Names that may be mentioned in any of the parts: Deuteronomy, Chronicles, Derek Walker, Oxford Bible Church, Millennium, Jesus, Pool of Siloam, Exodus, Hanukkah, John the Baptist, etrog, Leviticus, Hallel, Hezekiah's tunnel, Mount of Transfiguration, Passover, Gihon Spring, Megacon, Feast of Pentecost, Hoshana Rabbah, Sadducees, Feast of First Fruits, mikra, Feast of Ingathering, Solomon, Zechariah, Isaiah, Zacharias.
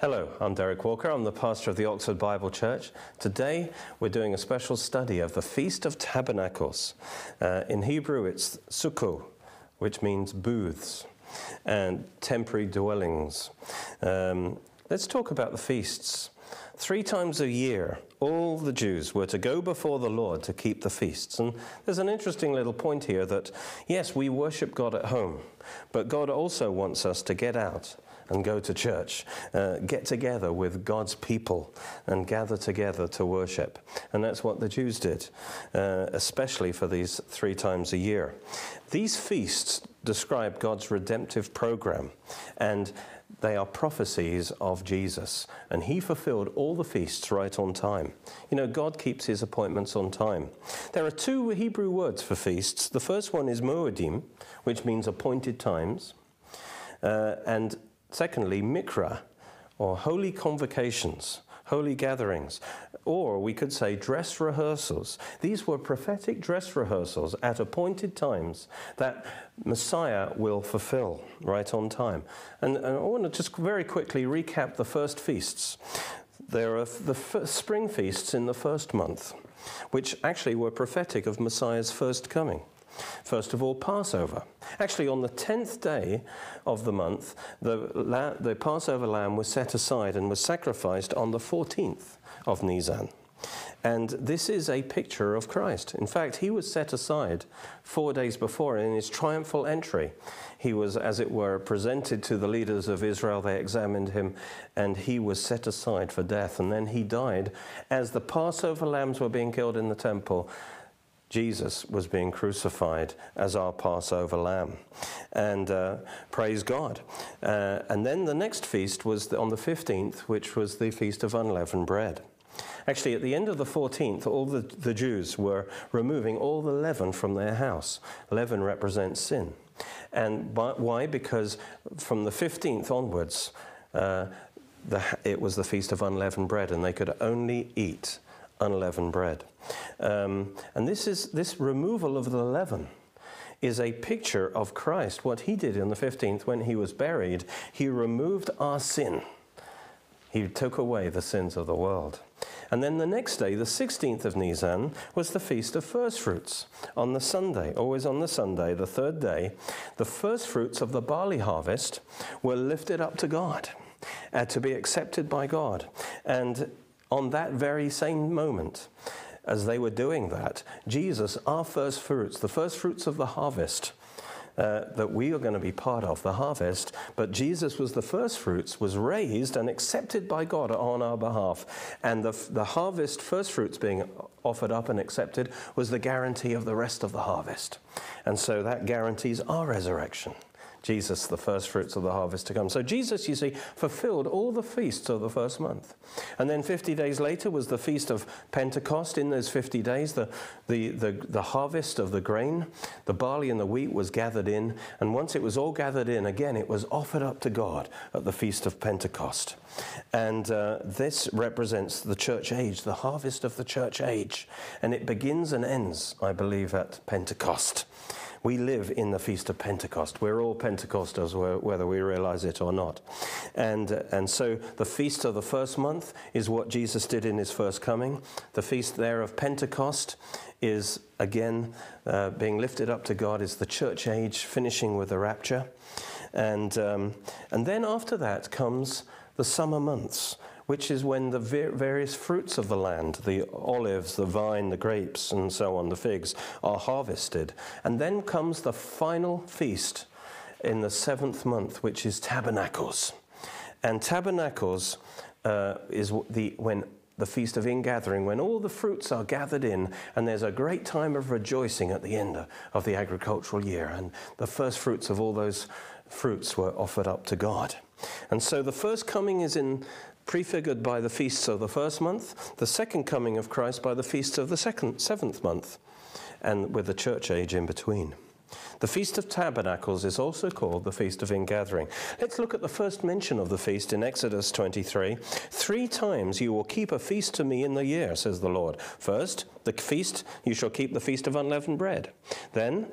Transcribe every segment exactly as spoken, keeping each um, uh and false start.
Hello, I'm Derek Walker. I'm the pastor of the Oxford Bible Church. Today, we're doing a special study of the Feast of Tabernacles. Uh, in Hebrew, it's Sukkot, which means booths and temporary dwellings. Um, let's talk about the feasts. Three times a year, all the Jews were to go before the Lord to keep the feasts. And there's an interesting little point here that, yes, we worship God at home, but God also wants us to get out and go to church, uh, get together with God's people and gather together to worship. And that's what the Jews did, uh, especially for these three times a year. These feasts describe God's redemptive program, and they are prophecies of Jesus, and he fulfilled all the feasts right on time. You know, God keeps his appointments on time. There are two Hebrew words for feasts. The first one is moedim, which means appointed times, uh, and secondly, mikra, or holy convocations, holy gatherings, or we could say dress rehearsals. These were prophetic dress rehearsals at appointed times that Messiah will fulfill right on time. And, and I want to just very quickly recap the first feasts. There are the f- spring feasts in the first month, which actually were prophetic of Messiah's first coming. First of all, Passover. Actually, on the tenth day of the month, the, la- the Passover lamb was set aside and was sacrificed on the fourteenth of Nisan. And this is a picture of Christ. In fact, he was set aside four days before, and in his triumphal entry, he was, as it were, presented to the leaders of Israel. They examined him, and he was set aside for death. And then he died. As the Passover lambs were being killed in the temple, Jesus was being crucified as our Passover lamb. And uh, praise God. Uh, and then the next feast was on the fifteenth, which was the Feast of Unleavened Bread. Actually, at the end of the fourteenth, all the, the Jews were removing all the leaven from their house. Leaven represents sin. And by, why? Because from the fifteenth onwards, uh, the, it was the Feast of Unleavened Bread, and they could only eat unleavened bread. Um, and this is this removal of the leaven is a picture of Christ. What he did on the fifteenth when he was buried, he removed our sin. He took away the sins of the world. And then the next day, the sixteenth of Nisan, was the Feast of First Fruits on the Sunday, always on the Sunday, the third day. The first fruits of the barley harvest were lifted up to God, uh, to be accepted by God. And on that very same moment, as they were doing that, Jesus, our first fruits, the first fruits of the harvest uh, that we are going to be part of, the harvest, but Jesus was the first fruits, was raised and accepted by God on our behalf. And the, the harvest, first fruits being offered up and accepted, was the guarantee of the rest of the harvest. And so that guarantees our resurrection. Jesus, the first fruits of the harvest to come. So Jesus, you see, fulfilled all the feasts of the first month. And then fifty days later was the Feast of Pentecost. In those fifty days, the, the, the, the harvest of the grain, the barley and the wheat was gathered in. And once it was all gathered in, again, it was offered up to God at the Feast of Pentecost. And uh, this represents the church age, the harvest of the church age. And it begins and ends, I believe, at Pentecost. We live in the Feast of Pentecost. We're all Pentecostals, whether we realize it or not. And, and so the feast of the first month is what Jesus did in his first coming. The feast there of Pentecost is, again, uh, being lifted up to God, is the church age, finishing with the rapture. And, um, and then after that comes the summer months, which is when the various fruits of the land, the olives, the vine, the grapes, and so on, the figs, are harvested. And then comes the final feast in the seventh month, which is Tabernacles. And Tabernacles uh, is the when the Feast of Ingathering, when all the fruits are gathered in, and there's a great time of rejoicing at the end of the agricultural year. And the first fruits of all those fruits were offered up to God. And so the first coming is in... prefigured by the feasts of the first month, the second coming of Christ by the feasts of the second, seventh month, and with the church age in between. The Feast of Tabernacles is also called the Feast of Ingathering. Let's look at the first mention of the feast in Exodus twenty-three. Three times you will keep a feast to me in the year, says the Lord. First, the feast, you shall keep the Feast of Unleavened Bread. Then,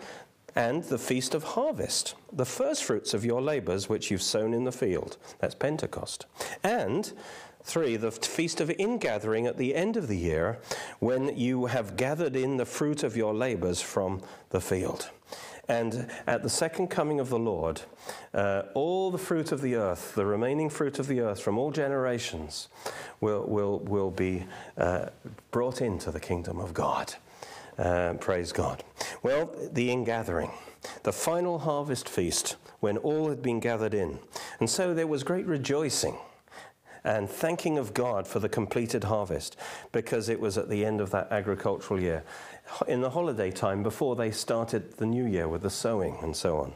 and the Feast of Harvest, the first fruits of your labors which you've sown in the field. That's Pentecost. And three, the Feast of Ingathering at the end of the year, when you have gathered in the fruit of your labors from the field. And at the second coming of the Lord, uh, all the fruit of the earth, the remaining fruit of the earth from all generations, will, will, will be uh, brought into the kingdom of God. Uh, praise God. Well, the ingathering, the final harvest feast, when all had been gathered in. And so there was great rejoicing and thanking of God for the completed harvest, because it was at the end of that agricultural year, in the holiday time before they started the new year with the sowing and so on.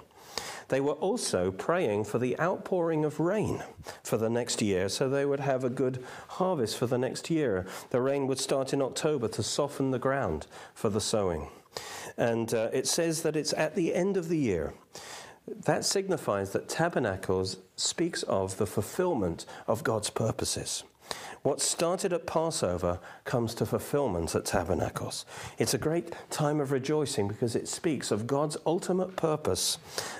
They were also praying for the outpouring of rain for the next year, so they would have a good harvest for the next year. The rain would start in October to soften the ground for the sowing. And uh, it says that it's at the end of the year. That signifies that Tabernacles speaks of the fulfillment of God's purposes. What started at Passover comes to fulfillment at Tabernacles. It's a great time of rejoicing because it speaks of God's ultimate purpose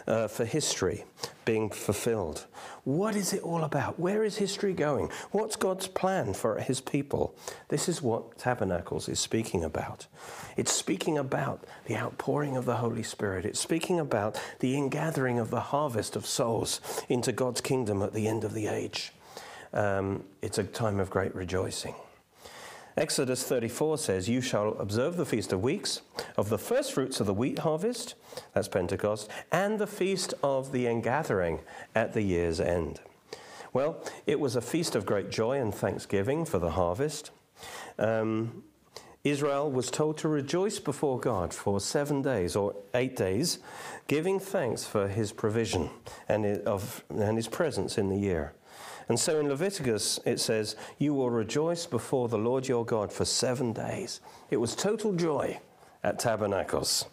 uh, for history being fulfilled. What is it all about? Where is history going? What's God's plan for his people? This is what Tabernacles is speaking about. It's speaking about the outpouring of the Holy Spirit. It's speaking about the ingathering of the harvest of souls into God's kingdom at the end of the age. Um, it's a time of great rejoicing. Exodus thirty-four says, "You shall observe the Feast of Weeks, of the first fruits of the wheat harvest," that's Pentecost, "and the Feast of the Ingathering at the year's end." Well, it was a feast of great joy and thanksgiving for the harvest. Um, Israel was told to rejoice before God for seven days or eight days, giving thanks for his provision and his presence in the year. And so in Leviticus, it says, "You will rejoice before the Lord your God for seven days." It was total joy at Tabernacles.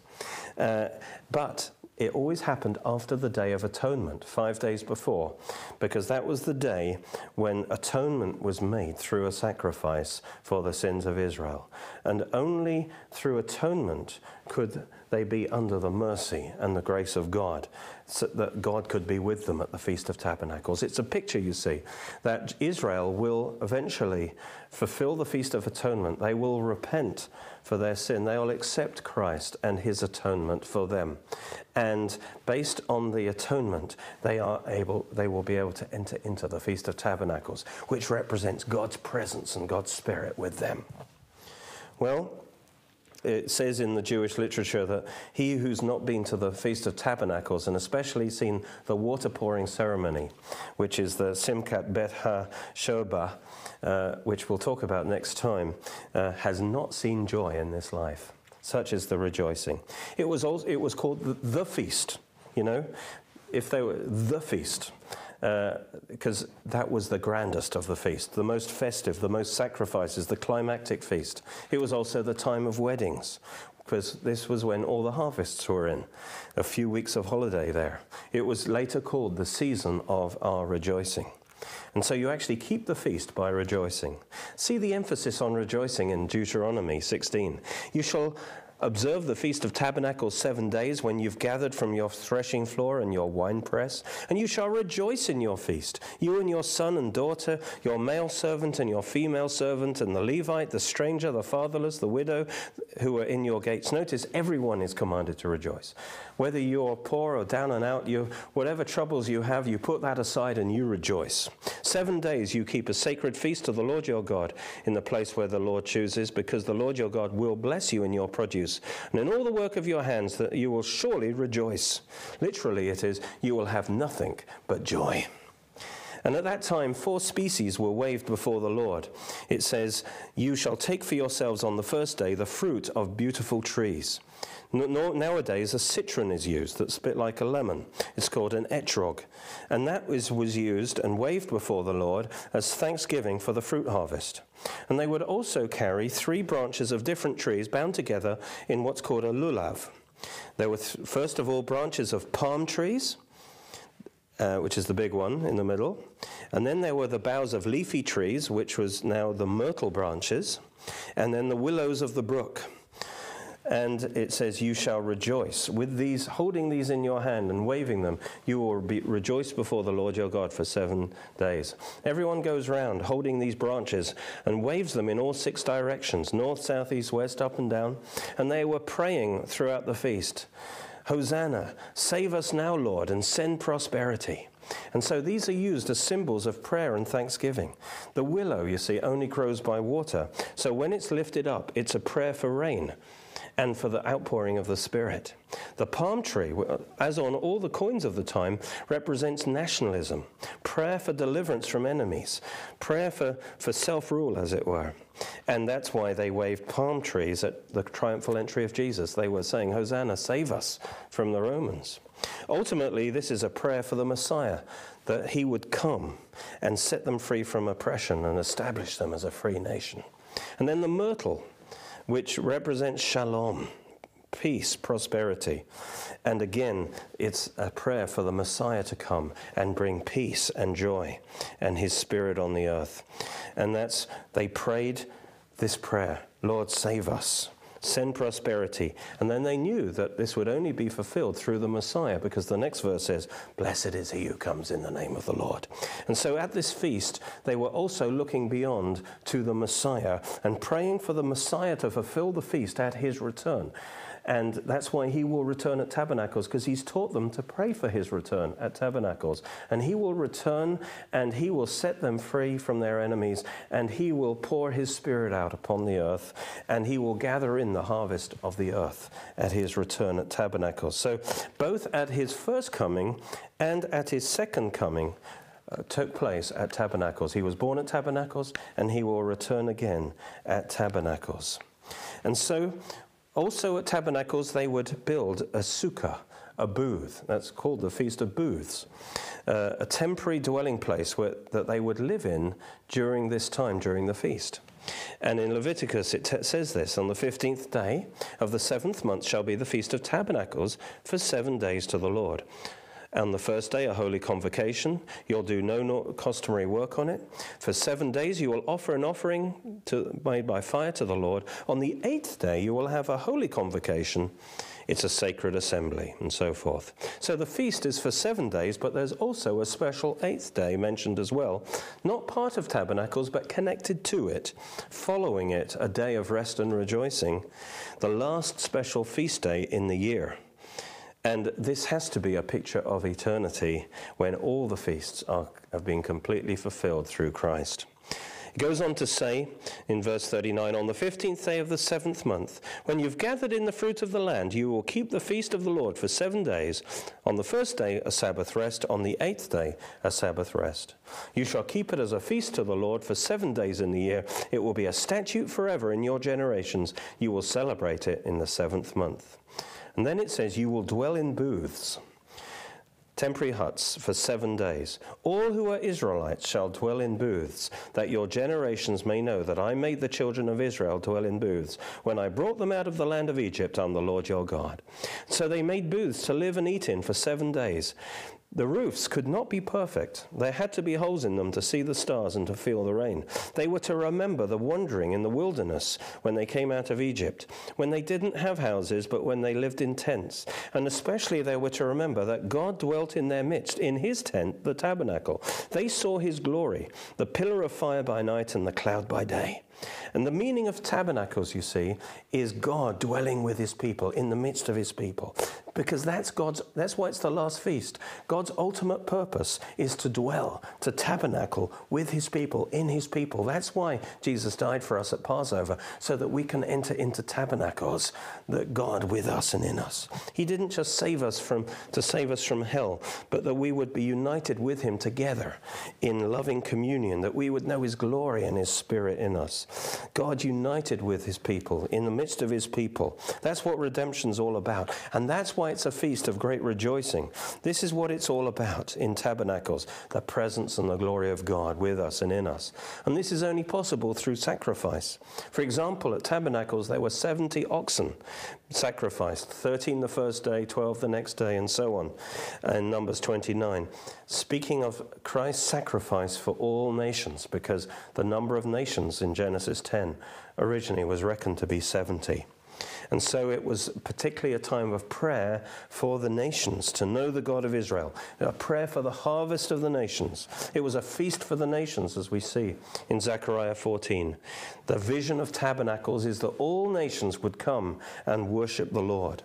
Uh, but it always happened after the Day of Atonement, five days before, because that was the day when atonement was made through a sacrifice for the sins of Israel. And only through atonement could they be under the mercy and the grace of God, so that God could be with them at the Feast of Tabernacles. It's a picture, you see, that Israel will eventually fulfill the Feast of Atonement. They will repent for their sin. They will accept Christ and his atonement for them. And based on the atonement, they are able, they will be able to enter into the Feast of Tabernacles, which represents God's presence and God's Spirit with them. Well, it says in the Jewish literature that he who's not been to the Feast of Tabernacles and especially seen the water pouring ceremony, which is the Simchat Beth Ha-Shorba, uh, which we'll talk about next time, uh, has not seen joy in this life. Such is the rejoicing. It was also, it was called the, the feast, you know, if they were the feast. Uh, because that was the grandest of the feast, the most festive, the most sacrifices, the climactic feast. It was also the time of weddings, because this was when all the harvests were in, a few weeks of holiday there. It was later called the season of our rejoicing. And so you actually keep the feast by rejoicing. See the emphasis on rejoicing in Deuteronomy sixteen. "You shall observe the Feast of Tabernacles seven days when you've gathered from your threshing floor and your winepress, and you shall rejoice in your feast, you and your son and daughter, your male servant and your female servant, and the Levite, the stranger, the fatherless, the widow, who are in your gates." Notice everyone is commanded to rejoice. Whether you're poor or down and out, you, whatever troubles you have, you put that aside and you rejoice. Seven days you keep a sacred feast to the Lord your God in the place where the Lord chooses, because the Lord your God will bless you in your produce, and in all the work of your hands, that you will surely rejoice. Literally it is, you will have nothing but joy. And at that time, four species were waved before the Lord. It says, "You shall take for yourselves on the first day the fruit of beautiful trees." Nowadays, a citron is used that's a bit like a lemon. It's called an etrog. And that was, was used and waved before the Lord as thanksgiving for the fruit harvest. And they would also carry three branches of different trees bound together in what's called a lulav. There were, th first of all, branches of palm trees, uh, which is the big one in the middle. And then there were the boughs of leafy trees, which was now the myrtle branches. And then the willows of the brook. And it says, you shall rejoice. With these, holding these in your hand and waving them, you will be, rejoice before the Lord your God for seven days. Everyone goes round holding these branches and waves them in all six directions, north, south, east, west, up and down. And they were praying throughout the feast, Hosanna, save us now, Lord, and send prosperity. And so these are used as symbols of prayer and thanksgiving. The willow, you see, only grows by water. So when it's lifted up, it's a prayer for rain and for the outpouring of the Spirit. The palm tree, as on all the coins of the time, represents nationalism, prayer for deliverance from enemies, prayer for, for self-rule, as it were. And that's why they waved palm trees at the triumphal entry of Jesus. They were saying, Hosanna, save us from the Romans. Ultimately, this is a prayer for the Messiah, that he would come and set them free from oppression and establish them as a free nation. And then the myrtle, which represents shalom, peace, prosperity. And again, it's a prayer for the Messiah to come and bring peace and joy and his Spirit on the earth. And that's, they prayed this prayer, Lord, save us, send prosperity. And then they knew that this would only be fulfilled through the Messiah, because the next verse says, blessed is he who comes in the name of the Lord. And so at this feast, they were also looking beyond to the Messiah and praying for the Messiah to fulfill the feast at his return. And that's why he will return at Tabernacles, because he's taught them to pray for his return at Tabernacles. And he will return, and he will set them free from their enemies, and he will pour his Spirit out upon the earth, and he will gather in the harvest of the earth at his return at Tabernacles. So both at his first coming and at his second coming, Uh, took place at Tabernacles. He was born at Tabernacles, and he will return again at Tabernacles. And so also at Tabernacles, they would build a sukkah, a booth. That's called the Feast of Booths, uh, a temporary dwelling place where, that they would live in during this time, during the feast. And in Leviticus, it t- says this, on the fifteenth day of the seventh month shall be the Feast of Tabernacles for seven days to the Lord. On the first day, a holy convocation. You'll do no customary work on it. For seven days you will offer an offering to, made by fire to the Lord. On the eighth day you will have a holy convocation. It's a sacred assembly, and so forth. So the feast is for seven days, but there's also a special eighth day mentioned as well. Not part of Tabernacles, but connected to it. Following it, a day of rest and rejoicing. The last special feast day in the year. And this has to be a picture of eternity when all the feasts are, have been completely fulfilled through Christ. It goes on to say in verse thirty-nine, on the fifteenth day of the seventh month, when you've gathered in the fruit of the land, you will keep the feast of the Lord for seven days. On the first day, a Sabbath rest. On the eighth day, a Sabbath rest. You shall keep it as a feast to the Lord for seven days in the year. It will be a statute forever in your generations. You will celebrate it in the seventh month. And then it says, you will dwell in booths, temporary huts, for seven days. All who are Israelites shall dwell in booths, that your generations may know that I made the children of Israel dwell in booths. When I brought them out of the land of Egypt, I'm the Lord your God. So they made booths to live and eat in for seven days. The roofs could not be perfect. There had to be holes in them to see the stars and to feel the rain. They were to remember the wandering in the wilderness when they came out of Egypt, when they didn't have houses, but when they lived in tents. And especially they were to remember that God dwelt in their midst, in his tent, the tabernacle. They saw his glory, the pillar of fire by night and the cloud by day. And the meaning of tabernacles, you see, is God dwelling with his people, in the midst of his people. Because that's God's, that's why it's the last feast. God's ultimate purpose is to dwell, to tabernacle with his people, in his people. That's why Jesus died for us at Passover, so that we can enter into tabernacles, that God with us and in us. He didn't just save us from, to save us from hell, but that we would be united with him together in loving communion, that we would know his glory and his Spirit in us. God united with his people, in the midst of his people. That's what redemption's all about. And that's why it's a feast of great rejoicing. This is what it's all about in Tabernacles, the presence and the glory of God with us and in us. And this is only possible through sacrifice. For example, at Tabernacles, there were seventy oxen sacrificed, thirteen the first day, twelve the next day, and so on. In Numbers twenty-nine, speaking of Christ's sacrifice for all nations, because the number of nations in Genesis ten originally was reckoned to be seventy. And so it was particularly a time of prayer for the nations, to know the God of Israel, a prayer for the harvest of the nations. It was a feast for the nations, as we see in Zechariah fourteen. The vision of tabernacles is that all nations would come and worship the Lord.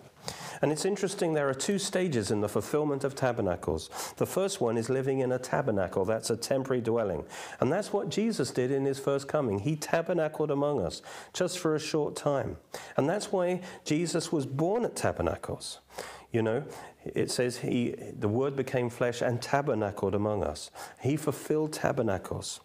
And it's interesting, there are two stages in the fulfillment of tabernacles. The first one is living in a tabernacle. That's a temporary dwelling. And that's what Jesus did in his first coming. He tabernacled among us just for a short time. And that's why Jesus was born at tabernacles. You know, it says he, the Word became flesh and tabernacled among us. He fulfilled tabernacles.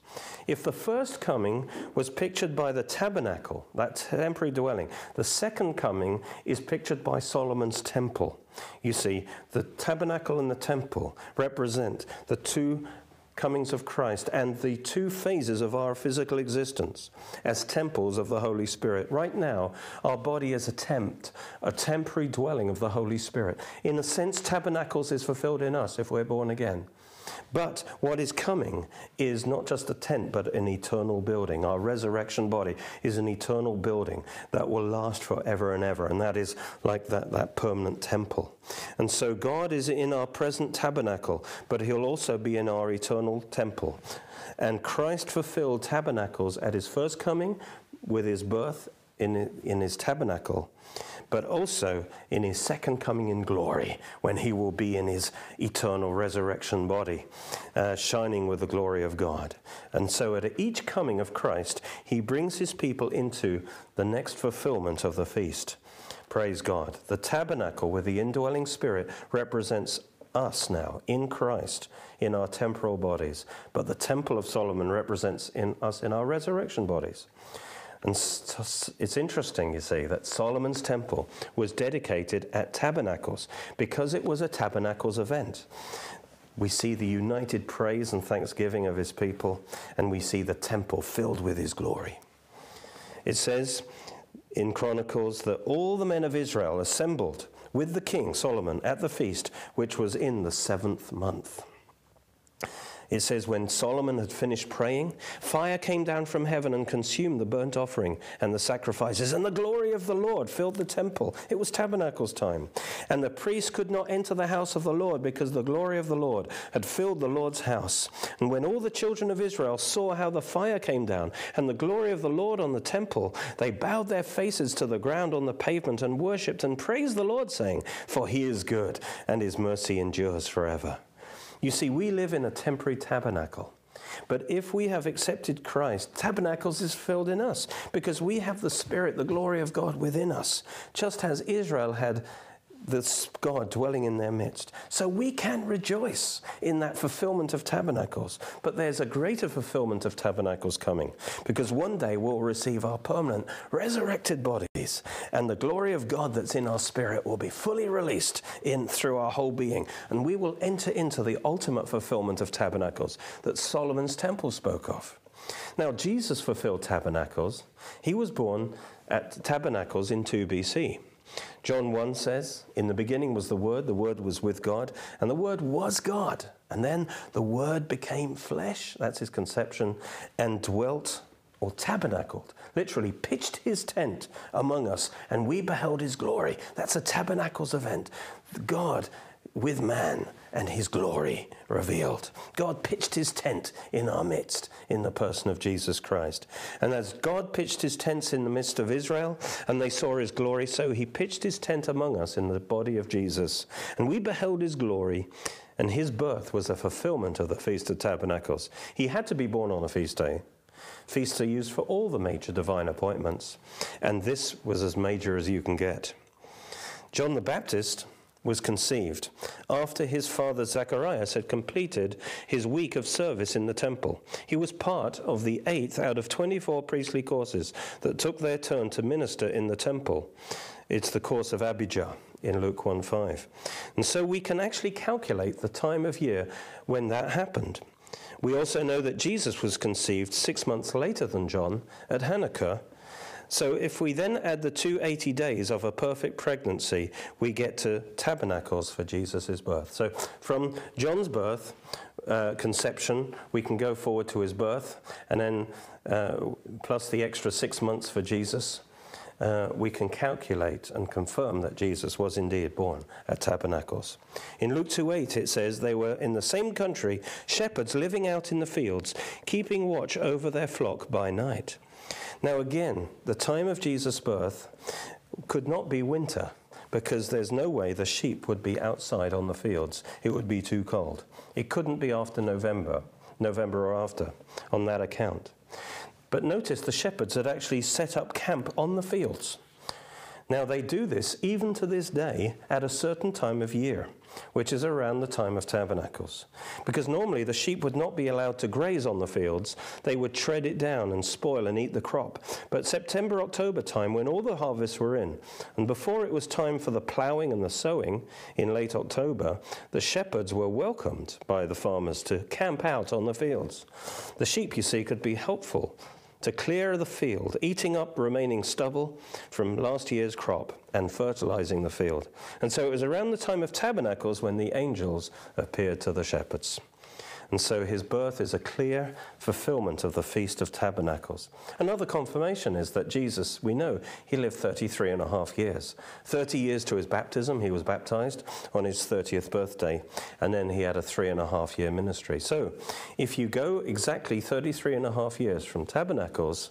If the first coming was pictured by the tabernacle, that temporary dwelling, the second coming is pictured by Solomon's temple. You see, the tabernacle and the temple represent the two comings of Christ and the two phases of our physical existence as temples of the Holy Spirit. Right now, our body is a tent, a temporary dwelling of the Holy Spirit. In a sense, tabernacles is fulfilled in us if we're born again. But what is coming is not just a tent, but an eternal building. Our resurrection body is an eternal building that will last forever and ever. And that is like that, that permanent temple. And so God is in our present tabernacle, but he'll also be in our eternal temple. And Christ fulfilled tabernacles at his first coming with his birth in, in his tabernacle, but also in his second coming in glory, when he will be in his eternal resurrection body, uh, shining with the glory of God. And so at each coming of Christ, he brings his people into the next fulfillment of the feast. Praise God. The tabernacle with the indwelling Spirit represents us now in Christ in our temporal bodies, but the temple of Solomon represents in us in our resurrection bodies. And it's interesting, you see, that Solomon's temple was dedicated at tabernacles because it was a tabernacles event. We see the united praise and thanksgiving of his people, and we see the temple filled with his glory. It says in Chronicles that all the men of Israel assembled with the king Solomon at the feast, which was in the seventh month. It says, when Solomon had finished praying, fire came down from heaven and consumed the burnt offering and the sacrifices, and the glory of the Lord filled the temple. It was tabernacles time. And the priests could not enter the house of the Lord, because the glory of the Lord had filled the Lord's house. And when all the children of Israel saw how the fire came down and the glory of the Lord on the temple, they bowed their faces to the ground on the pavement and worshipped and praised the Lord, saying, for he is good, and his mercy endures forever. You see, we live in a temporary tabernacle. But if we have accepted Christ, tabernacles is filled in us, because we have the Spirit, the glory of God within us, just as Israel had this God dwelling in their midst. So we can rejoice in that fulfillment of tabernacles. But there's a greater fulfillment of tabernacles coming, because one day we'll receive our permanent resurrected bodies, and the glory of God that's in our spirit will be fully released in through our whole being. And we will enter into the ultimate fulfillment of tabernacles that Solomon's temple spoke of. Now, Jesus fulfilled tabernacles. He was born at tabernacles in two B C. John one says, in the beginning was the Word, the Word was with God, and the Word was God. And then the Word became flesh, that's his conception, and dwelt, or tabernacled, literally pitched his tent among us, and we beheld his glory. That's a tabernacles event. God with man and his glory revealed. God pitched his tent in our midst in the person of Jesus Christ. And as God pitched his tents in the midst of Israel and they saw his glory, so he pitched his tent among us in the body of Jesus. And we beheld his glory, and his birth was a fulfillment of the Feast of Tabernacles. He had to be born on a feast day. Feasts are used for all the major divine appointments, and this was as major as you can get. John the Baptist was conceived after his father Zacharias had completed his week of service in the temple. He was part of the eighth out of twenty-four priestly courses that took their turn to minister in the temple. It's the course of Abijah in Luke one five. And so we can actually calculate the time of year when that happened. We also know that Jesus was conceived six months later than John at Hanukkah. So if we then add the two hundred eighty days of a perfect pregnancy, we get to tabernacles for Jesus' birth. So from John's birth, uh, conception, we can go forward to his birth, and then uh, plus the extra six months for Jesus, uh, we can calculate and confirm that Jesus was indeed born at Tabernacles. In Luke two eight it says, they were in the same country, shepherds living out in the fields, keeping watch over their flock by night. Now again, the time of Jesus' birth could not be winter, because there's no way the sheep would be outside on the fields. It would be too cold. It couldn't be after November, November or after, on that account. But notice the shepherds had actually set up camp on the fields. Now they do this even to this day at a certain time of year, which is around the time of Tabernacles. Because normally the sheep would not be allowed to graze on the fields, they would tread it down and spoil and eat the crop. But September, October time, when all the harvests were in, and before it was time for the ploughing and the sowing in late October, the shepherds were welcomed by the farmers to camp out on the fields. The sheep, you see, could be helpful to clear the field, eating up remaining stubble from last year's crop and fertilizing the field. And so it was around the time of Tabernacles when the angels appeared to the shepherds. And so his birth is a clear fulfillment of the Feast of Tabernacles. Another confirmation is that Jesus, we know, he lived thirty-three and a half years. thirty years to his baptism, he was baptized on his thirtieth birthday, and then he had a three and a half year ministry. So if you go exactly thirty-three and a half years from Tabernacles,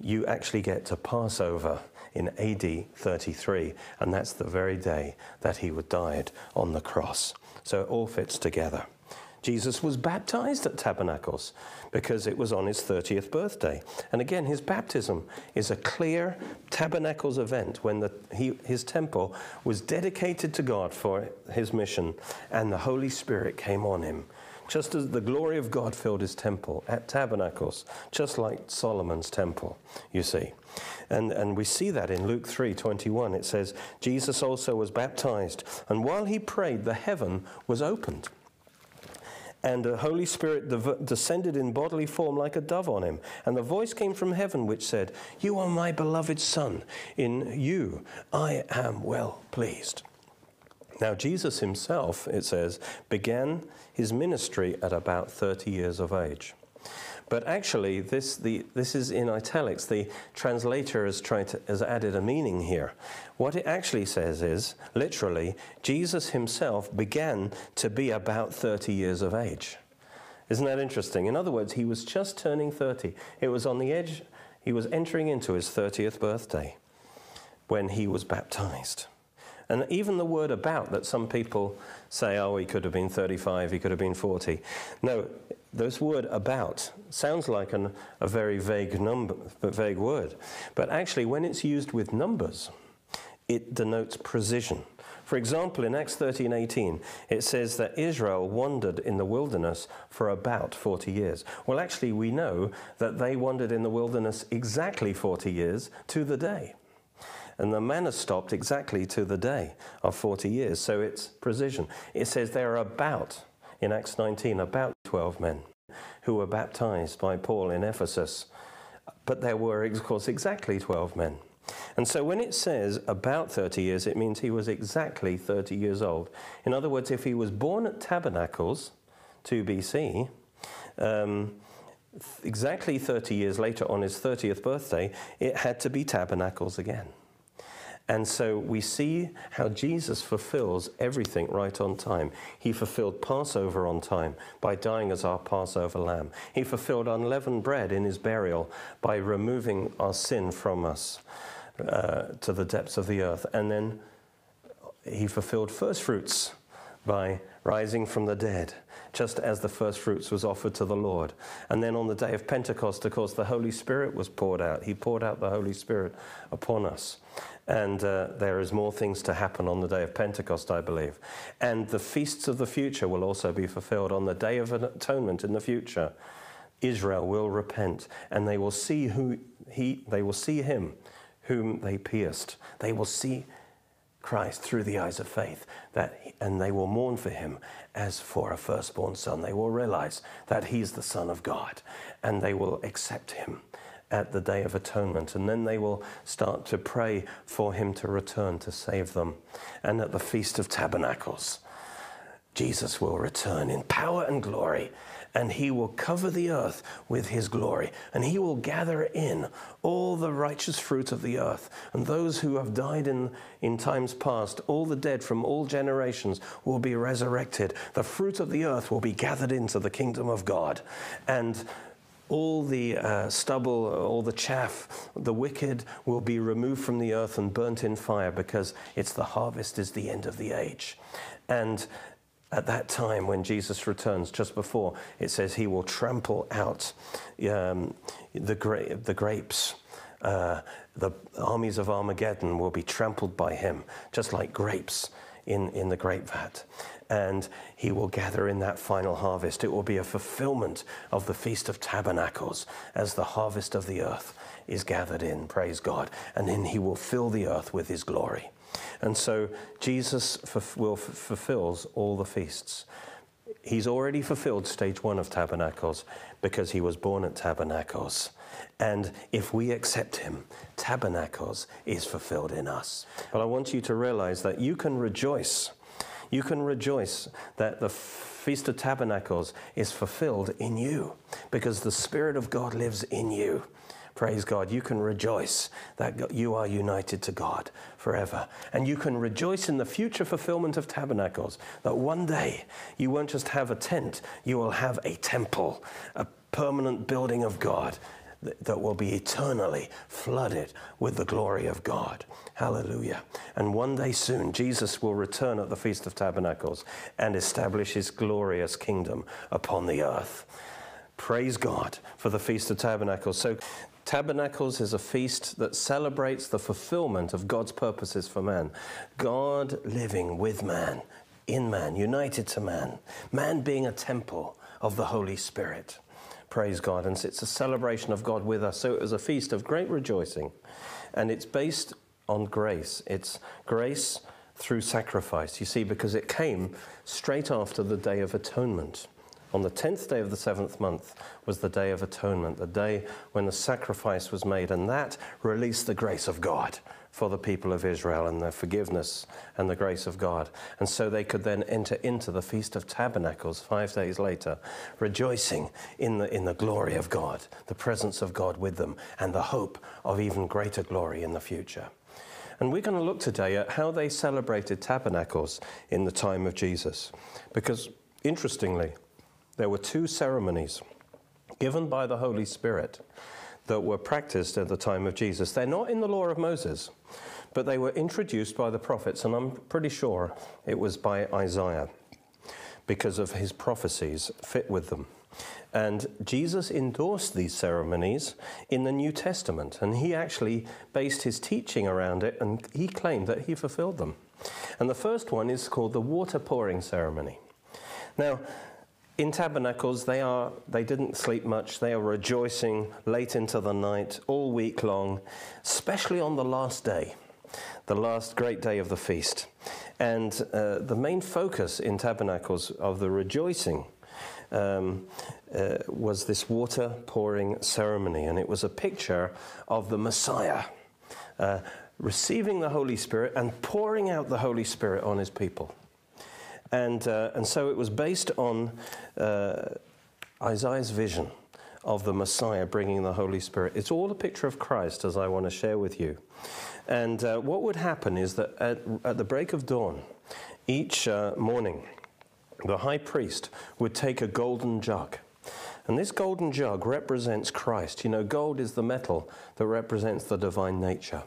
you actually get to Passover in A D thirty-three, and that's the very day that he died on the cross. So it all fits together. Jesus was baptized at Tabernacles because it was on his thirtieth birthday. And again, his baptism is a clear Tabernacles event when the, he, his temple was dedicated to God for his mission and the Holy Spirit came on him. Just as the glory of God filled his temple at Tabernacles, just like Solomon's temple, you see. And, and we see that in Luke three twenty-one. It says, Jesus also was baptized, and while he prayed, the heaven was opened. And the Holy Spirit descended in bodily form like a dove on him. And the voice came from heaven which said, "You are my beloved Son, in you I am well pleased." Now Jesus himself, it says, began his ministry at about thirty years of age. But actually, this, the, this is in italics. The translator has, tried to, has added a meaning here. What it actually says is, literally, Jesus himself began to be about thirty years of age. Isn't that interesting? In other words, he was just turning thirty. It was on the edge. He was entering into his thirtieth birthday when he was baptized. And even the word "about" that some people say, oh, he could have been thirty-five, he could have been forty. No, this word "about" sounds like an, a very vague, number, vague word. But actually, when it's used with numbers, it denotes precision. For example, in Acts thirteen eighteen, it says that Israel wandered in the wilderness for about forty years. Well, actually, we know that they wandered in the wilderness exactly forty years to the day. And the manna stopped exactly to the day of forty years, so it's precision. It says there are about, in Acts nineteen, about twelve men who were baptized by Paul in Ephesus. But there were, of course, exactly twelve men. And so when it says about thirty years, it means he was exactly thirty years old. In other words, if he was born at Tabernacles, two B C, um, exactly thirty years later on his thirtieth birthday, it had to be Tabernacles again. And so we see how Jesus fulfills everything right on time. He fulfilled Passover on time by dying as our Passover lamb. He fulfilled unleavened bread in his burial by removing our sin from us uh, to the depths of the earth. And then he fulfilled first fruits by rising from the dead, just as the first fruits was offered to the Lord. And then on the day of Pentecost, of course, the Holy Spirit was poured out. He poured out the Holy Spirit upon us. And uh, there is more things to happen on the day of Pentecost, I believe. And the feasts of the future will also be fulfilled on the Day of Atonement in the future. Israel will repent, and they will see who he, they will see him whom they pierced. They will see Christ through the eyes of faith, that, and they will mourn for him as for a firstborn son. They will realize that he's the Son of God, and they will accept him at the Day of Atonement. And then they will start to pray for him to return to save them. And at the Feast of Tabernacles, Jesus will return in power and glory, and he will cover the earth with his glory, and he will gather in all the righteous fruit of the earth, and those who have died in, in times past, all the dead from all generations will be resurrected. The fruit of the earth will be gathered into the kingdom of God, and all the uh, stubble, all the chaff, the wicked will be removed from the earth and burnt in fire, because it's the harvest is the end of the age. And at that time when Jesus returns, just before, it says he will trample out um, the, gra- the grapes. Uh, the armies of Armageddon will be trampled by him, just like grapes in, in the grape vat. And he will gather in that final harvest. It will be a fulfillment of the Feast of Tabernacles as the harvest of the earth is gathered in, praise God. And then he will fill the earth with his glory. And so Jesus f- will f- fulfills all the feasts. He's already fulfilled stage one of Tabernacles because he was born at Tabernacles. And if we accept him, Tabernacles is fulfilled in us. But I want you to realize that you can rejoice You can rejoice that the Feast of Tabernacles is fulfilled in you, because the Spirit of God lives in you. Praise God. You can rejoice that you are united to God forever. And you can rejoice in the future fulfillment of Tabernacles, that one day you won't just have a tent, you will have a temple, a permanent building of God that will be eternally flooded with the glory of God. Hallelujah. And one day soon, Jesus will return at the Feast of Tabernacles and establish his glorious kingdom upon the earth. Praise God for the Feast of Tabernacles. So Tabernacles is a feast that celebrates the fulfillment of God's purposes for man. God living with man, in man, united to man, man being a temple of the Holy Spirit. Praise God. And it's a celebration of God with us. So it was a feast of great rejoicing. And it's based on grace. It's grace through sacrifice, you see, because it came straight after the Day of Atonement. On the tenth day of the seventh month was the Day of Atonement, the day when the sacrifice was made. And that released the grace of God for the people of Israel and their forgiveness and the grace of God. And so they could then enter into the Feast of Tabernacles five days later, rejoicing in the, in the glory of God, the presence of God with them, and the hope of even greater glory in the future. And we're going to look today at how they celebrated Tabernacles in the time of Jesus. Because, interestingly, there were two ceremonies given by the Holy Spirit that were practiced at the time of Jesus. They're not in the law of Moses, but they were introduced by the prophets, and I'm pretty sure it was by Isaiah because of his prophecies fit with them. And Jesus endorsed these ceremonies in the New Testament, and he actually based his teaching around it, and he claimed that he fulfilled them. And the first one is called the water pouring ceremony. Now, in Tabernacles, they are they didn't sleep much. They are rejoicing late into the night, all week long, especially on the last day, the last great day of the feast. And uh, the main focus in Tabernacles of the rejoicing um, uh, was this water pouring ceremony. And it was a picture of the Messiah uh, receiving the Holy Spirit and pouring out the Holy Spirit on his people. And uh, and so it was based on uh, Isaiah's vision of the Messiah bringing the Holy Spirit. It's all a picture of Christ, as I want to share with you. And uh, what would happen is that at, at the break of dawn, each uh, morning, the high priest would take a golden jug. And this golden jug represents Christ. You know, gold is the metal that represents the divine nature.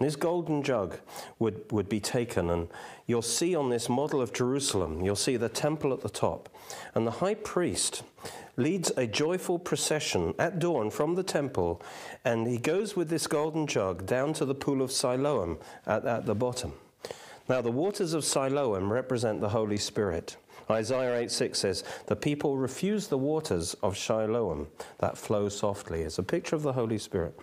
This golden jug would, would be taken, and you'll see on this model of Jerusalem, you'll see the temple at the top. And the high priest leads a joyful procession at dawn from the temple, and he goes with this golden jug down to the Pool of Siloam at, at the bottom. Now, the waters of Siloam represent the Holy Spirit. Isaiah eight six says, "The people refuse the waters of Siloam that flow softly." It's a picture of the Holy Spirit.